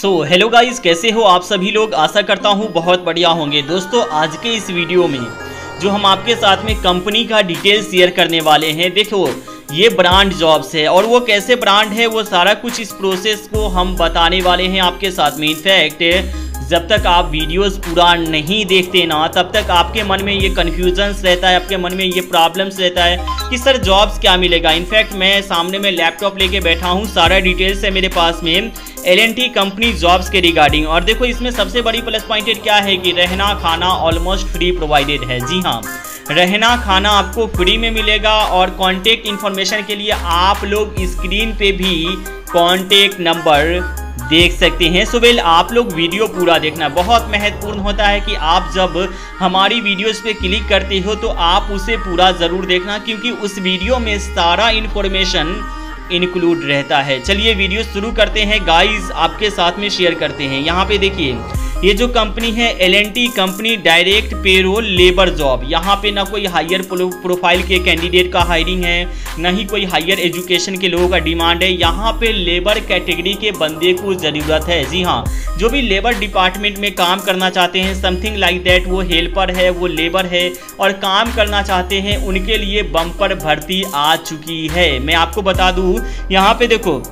So hello guys, कैसे हो आप सभी लोग। आशा करता हूँ बहुत बढ़िया होंगे। दोस्तों आज के इस वीडियो में जो हम आपके साथ में कंपनी का डिटेल शेयर करने वाले हैं, देखो ये ब्रांड जॉब्स है और वो कैसे ब्रांड है वो सारा कुछ इस प्रोसेस को हम बताने वाले हैं आपके साथ में। इनफैक्ट जब तक आप वीडियोस पूरा नहीं देखते ना तब तक आपके मन में ये कन्फ्यूजन्स रहता है, आपके मन में ये प्रॉब्लम्स रहता है कि सर जॉब्स क्या मिलेगा। इनफैक्ट मैं सामने में लैपटॉप लेके बैठा हूँ, सारा डिटेल्स है मेरे पास में LNT कंपनी जॉब्स के रिगार्डिंग। और देखो इसमें सबसे बड़ी प्लस पॉइंटेड क्या है कि रहना खाना ऑलमोस्ट फ्री प्रोवाइडेड है। जी हाँ, रहना खाना आपको फ्री में मिलेगा। और कॉन्टेक्ट इन्फॉर्मेशन के लिए आप लोग स्क्रीन पे भी कॉन्टेक्ट नंबर देख सकते हैं। सो वेल, आप लोग वीडियो पूरा देखना बहुत महत्वपूर्ण होता है कि आप जब हमारी वीडियोस पे क्लिक करते हो तो आप उसे पूरा ज़रूर देखना, क्योंकि उस वीडियो में सारा इन्फॉर्मेशन इंक्लूड रहता है। चलिए वीडियो शुरू करते हैं गाइस, आपके साथ में शेयर करते हैं। यहाँ पे देखिए ये जो कंपनी है LNT company direct payroll labour job. यहाँ पे ना कोई हायर प्रोफाइल के कैंडिडेट का हायरिंग है, ना ही कोई हायर एजुकेशन के लोगों का डिमांड है। यहाँ पे लेबर कैटेगरी के बंदे को ज़रूरत है। जी हाँ, जो भी लेबर डिपार्टमेंट में काम करना चाहते हैं, समथिंग लाइक दैट, वो हेल्पर है, वो लेबर है और काम करना चाहते हैं, उनके लिए बम्पर भर्ती आ चुकी है। मैं आपको बता दूँ, यहाँ पे देखो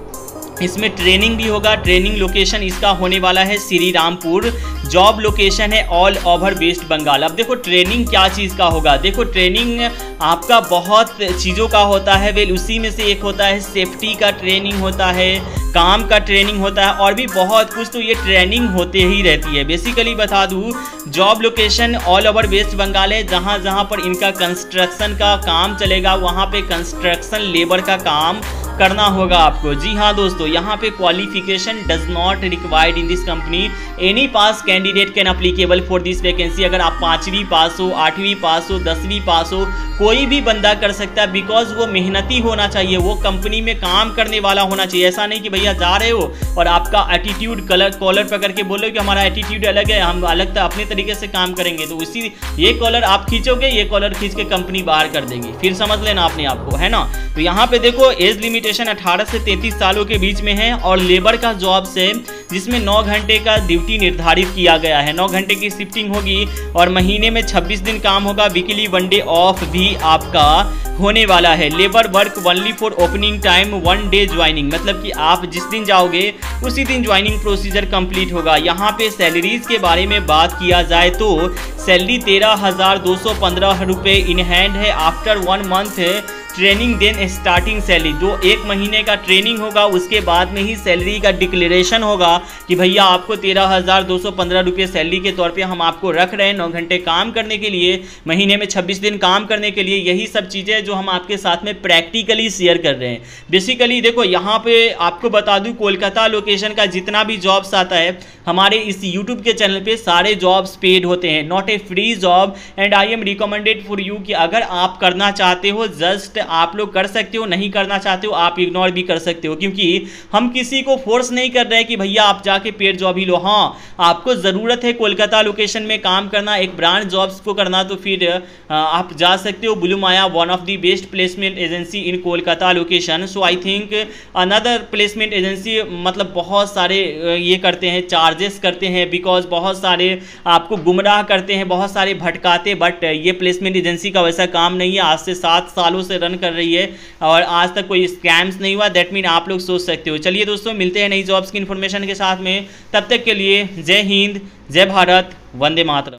इसमें ट्रेनिंग भी होगा। ट्रेनिंग लोकेशन इसका होने वाला है श्री रामपुर। जॉब लोकेशन है ऑल ओवर वेस्ट बंगाल। अब देखो ट्रेनिंग क्या चीज़ का होगा। देखो ट्रेनिंग आपका बहुत चीज़ों का होता है। वेल उसी में से एक होता है सेफ्टी का ट्रेनिंग होता है, काम का ट्रेनिंग होता है और भी बहुत कुछ। तो ये ट्रेनिंग होते ही रहती है। बेसिकली बता दूँ job location all over West Bengal है। जहाँ जहाँ पर इनका कंस्ट्रक्शन का काम चलेगा वहाँ पर कंस्ट्रक्शन लेबर का काम करना होगा आपको। जी हाँ दोस्तों, यहाँ पे qualification does not required in this company, any pass candidate can applicable for this vacancy. अगर आप 5वीं पास हो, 8वीं पास हो, 10वीं पास हो, कोई भी बंदा कर सकता है। बिकॉज वो मेहनती होना चाहिए, वो कंपनी में काम करने वाला होना चाहिए। ऐसा नहीं कि भैया जा रहे हो और आपका एटीट्यूड कॉलर पकड़ के बोलो कि हमारा एटीट्यूड अलग है, हम अलग अपने तरीके से काम करेंगे। तो उसी ये कॉलर आप खींचोगे, ये कॉलर खींच के कंपनी बाहर कर देंगी। फिर समझ लेना अपने आप को, है ना। तो यहाँ पे देखो एज लिमिटेशन 18 से 33 सालों के बीच में है और लेबर का जॉब से जिसमें 9 घंटे का ड्यूटी निर्धारित किया गया है। 9 घंटे की शिफ्टिंग होगी और महीने में 26 दिन काम होगा। वीकली 1 डे ऑफ भी आपका होने वाला है। Labour work only for opening time 1 day joining, मतलब कि आप जिस दिन जाओगे उसी दिन ज्वाइनिंग प्रोसीजर कंप्लीट होगा। यहाँ पे सैलरीज के बारे में बात किया जाए तो सैलरी 13,215 रुपये इन हैंड है after 1 month training, then starting salary. जो 1 महीने का ट्रेनिंग होगा उसके बाद में ही सैलरी का डिक्लेरेशन होगा कि भैया आपको 13,215 रुपये सैलरी के तौर पे हम आपको रख रहे हैं 9 घंटे काम करने के लिए, महीने में 26 दिन काम करने के लिए। यही सब चीज़ें जो हम आपके साथ में प्रैक्टिकली शेयर कर रहे हैं। बेसिकली देखो यहाँ पर आपको बता दूँ, कोलकाता लोकेशन का जितना भी जॉब्स आता है हमारे इस यूट्यूब के चैनल पर सारे जॉब्स पेड होते हैं, not a free job. And I am recommended for you कि अगर आप करना चाहते हो जस्ट आप लोग कर सकते हो, नहीं करना चाहते हो आप इग्नोर भी कर सकते हो, क्योंकि हम किसी को फोर्स नहीं कर रहे कि भैया आप जाके पेड जॉब ही लो। हाँ, आपको ज़रूरत है कोलकाता लोकेशन में काम करना, एक ब्रांड जॉब्स को करना, तो फिर आप जा सकते हो। Blue Maya one of the best placement agency in Kolkata location. So I think another placement agency मतलब बहुत सारे ये करते हैं, चार्जेस करते हैं, बिकॉज बहुत सारे आपको गुमराह करते हैं, बहुत सारे भटकाते। बट ये प्लेसमेंट एजेंसी का वैसा काम नहीं है। आज से 7 सालों से रन कर रही है और आज तक कोई स्कैम्स नहीं हुआ। दैट मीन आप लोग सोच सकते हो। चलिए दोस्तों, मिलते हैं नई जॉब्स की इन्फॉर्मेशन के साथ में। तब तक के लिए जय हिंद, जय भारत, वंदे मातरम।